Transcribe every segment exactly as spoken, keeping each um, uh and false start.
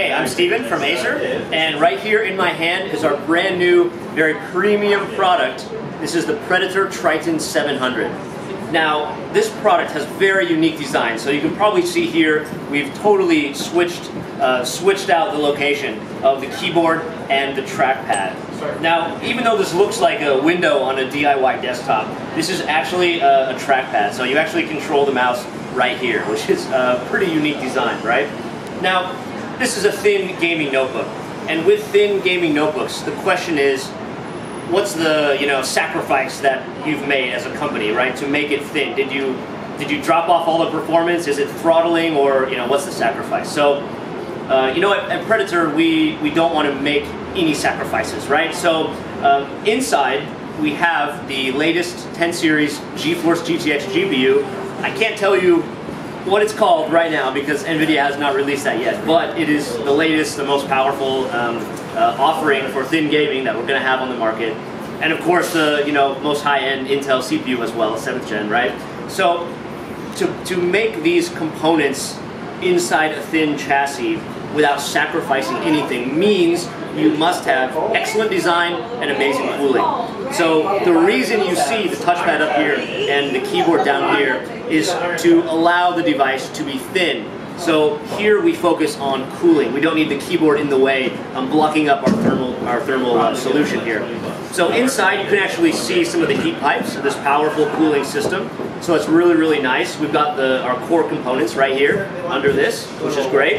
Hey, I'm Steven from Acer, and right here in my hand is our brand new, very premium product. This is the Predator Triton seven hundred. Now, this product has very unique design, so you can probably see here we've totally switched, uh, switched out the location of the keyboard and the trackpad. Now, even though this looks like a window on a D I Y desktop, this is actually a, a trackpad, so you actually control the mouse right here, which is a pretty unique design, right? Now, this is a thin gaming notebook, and with thin gaming notebooks, the question is, what's the you know sacrifice that you've made as a company, right, to make it thin? Did you did you drop off all the performance? Is it throttling, or you know what's the sacrifice? So, uh, you know, at, at Predator, we we don't want to make any sacrifices, right? So, um, inside we have the latest ten series GeForce G T X G P U. I can't tell you what it's called right now because Nvidia has not released that yet, but it is the latest, the most powerful um, uh, offering for thin gaming that we're going to have on the market, and of course the uh, you know most high-end Intel C P U as well, seventh gen, right? So to to make these components inside a thin chassis without sacrificing anything means you must have excellent design and amazing cooling. So the reason you see the touchpad up here and the keyboard down here is to allow the device to be thin. So here we focus on cooling. We don't need the keyboard in the way, um, blocking up our thermal, our thermal uh, solution here. So inside you can actually see some of the heat pipes of this powerful cooling system. So it's really, really nice. We've got the, our core components right here under this, which is great.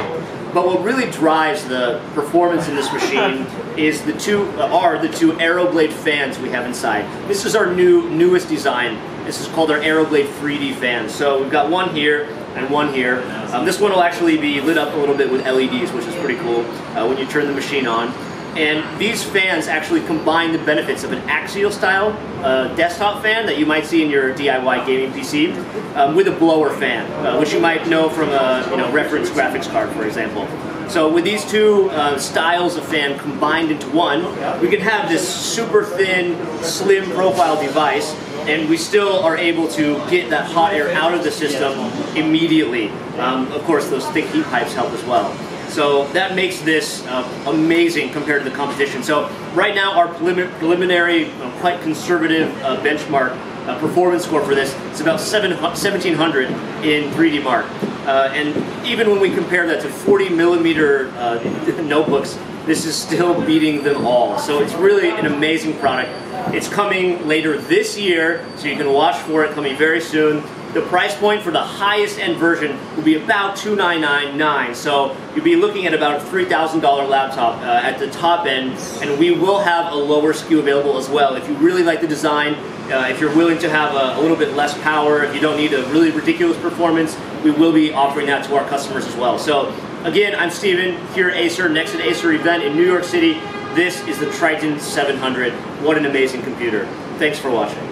But what really drives the performance in this machine is the two uh, are the two Aeroblade fans we have inside. This is our new newest design. This is called our Aeroblade three D fan. So we've got one here and one here. Um, this one will actually be lit up a little bit with L E Ds, which is pretty cool uh, when you turn the machine on. And these fans actually combine the benefits of an axial style uh, desktop fan that you might see in your D I Y gaming P C um, with a blower fan, uh, which you might know from a you know, reference graphics card, for example. So with these two uh, styles of fan combined into one, we can have this super thin, slim profile device, and we still are able to get that hot air out of the system immediately. Um, of course, those thick heat pipes help as well. So that makes this uh, amazing compared to the competition. So right now our prelim preliminary, uh, quite conservative uh, benchmark uh, performance score for this is about seventeen hundred in three D Mark. Uh, and even when we compare that to forty millimeter uh, notebooks, this is still beating them all. So it's really an amazing product. It's coming later this year, so you can watch for it coming very soon. The price point for the highest end version will be about two thousand nine hundred ninety-nine dollars, so you'll be looking at about a three thousand dollar laptop uh, at the top end, and we will have a lower S K U available as well. If you really like the design, uh, if you're willing to have a, a little bit less power, if you don't need a really ridiculous performance, we will be offering that to our customers as well. So again, I'm Steven here at Acer, next at Acer event in New York City. This is the Triton seven hundred. What an amazing computer. Thanks for watching.